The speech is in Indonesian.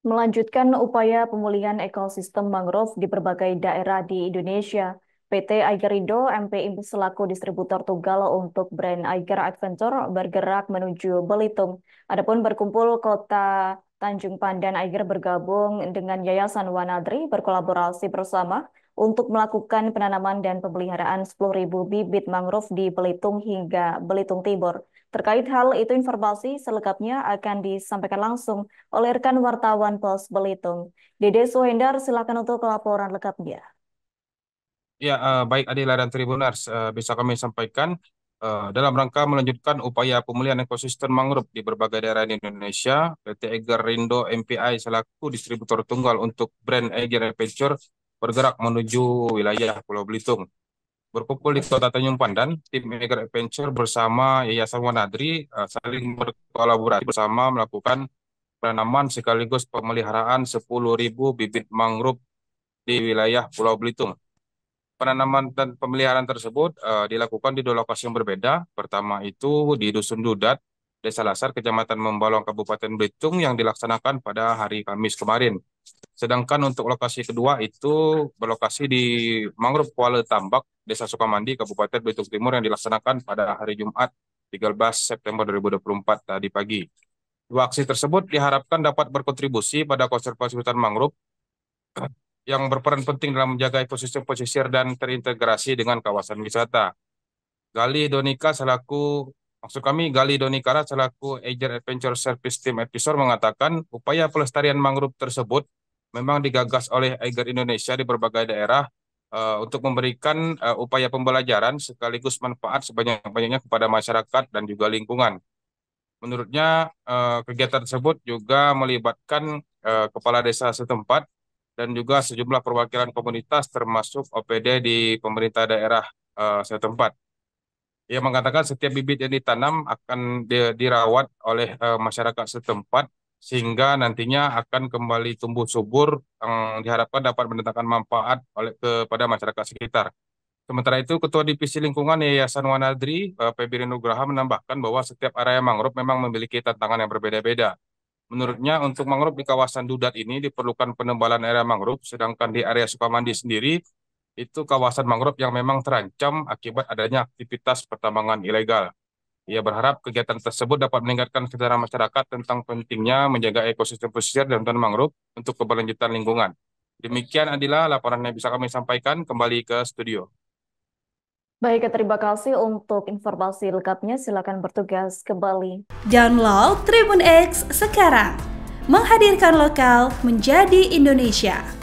Melanjutkan upaya pemulihan ekosistem mangrove di berbagai daerah di Indonesia, PT Eigerindo MPI selaku distributor tunggal untuk brand Eiger Adventure bergerak menuju Belitung. Adapun berkumpul kota Tanjung Pandan, Eiger bergabung dengan Yayasan Wanadri berkolaborasi bersama untuk melakukan penanaman dan pemeliharaan 10.000 bibit mangrove di Belitung hingga Belitung Timur. Terkait hal itu, informasi selengkapnya akan disampaikan langsung oleh rekan wartawan Pos Belitung. Dede Suhendar, silakan untuk laporan lengkapnya. Ya, baik Adila dan Tribunars, bisa kami sampaikan dalam rangka melanjutkan upaya pemulihan ekosistem mangrove di berbagai daerah di Indonesia, PT Eigerindo MPI selaku distributor tunggal untuk brand Eiger Adventure bergerak menuju wilayah Pulau Belitung. Berkumpul di Kota Tanjung Pandan, tim Eiger Adventure bersama Yayasan Wanadri saling berkolaborasi bersama melakukan penanaman sekaligus pemeliharaan 10.000 bibit mangrove di wilayah Pulau Belitung. Penanaman dan pemeliharaan tersebut dilakukan di dua lokasi yang berbeda. Pertama itu di Dusun Dudat, Desa Lasar, Kecamatan Membalong, Kabupaten Belitung yang dilaksanakan pada hari Kamis kemarin. Sedangkan untuk lokasi kedua itu berlokasi di Mangrove Kuala Tambak, Desa Sukamandi, Kabupaten Belitung Timur yang dilaksanakan pada hari Jumat 13 September 2024 tadi pagi. Dua aksi tersebut diharapkan dapat berkontribusi pada konservasi hutan mangrove yang berperan penting dalam menjaga ekosistem pesisir dan terintegrasi dengan kawasan wisata. Galih Donika selaku Eiger Adventure Service Team Episode mengatakan upaya pelestarian mangrove tersebut memang digagas oleh Eiger Indonesia di berbagai daerah untuk memberikan upaya pembelajaran sekaligus manfaat sebanyak-banyaknya kepada masyarakat dan juga lingkungan. Menurutnya kegiatan tersebut juga melibatkan kepala desa setempat dan juga sejumlah perwakilan komunitas termasuk OPD di pemerintah daerah setempat. Ia mengatakan setiap bibit yang ditanam akan dirawat oleh masyarakat setempat sehingga nantinya akan kembali tumbuh subur yang diharapkan dapat mendatangkan manfaat kepada masyarakat sekitar. Sementara itu, Ketua Divisi Lingkungan Yayasan Wanadri, Pebirin Nugraha menambahkan bahwa setiap area mangrove memang memiliki tantangan yang berbeda-beda. Menurutnya, untuk mangrove di kawasan Dudat ini diperlukan penebalan area mangrove, sedangkan di area Sukamandi sendiri, itu kawasan mangrove yang memang terancam akibat adanya aktivitas pertambangan ilegal. Ia berharap kegiatan tersebut dapat meningkatkan kesadaran masyarakat tentang pentingnya menjaga ekosistem pesisir dan hutan mangrove untuk keberlanjutan lingkungan. Demikian Adila, laporan yang bisa kami sampaikan, kembali ke studio. Baik, terima kasih untuk informasi lengkapnya. Silakan bertugas kembali. Download Tribun X sekarang, menghadirkan lokal menjadi Indonesia.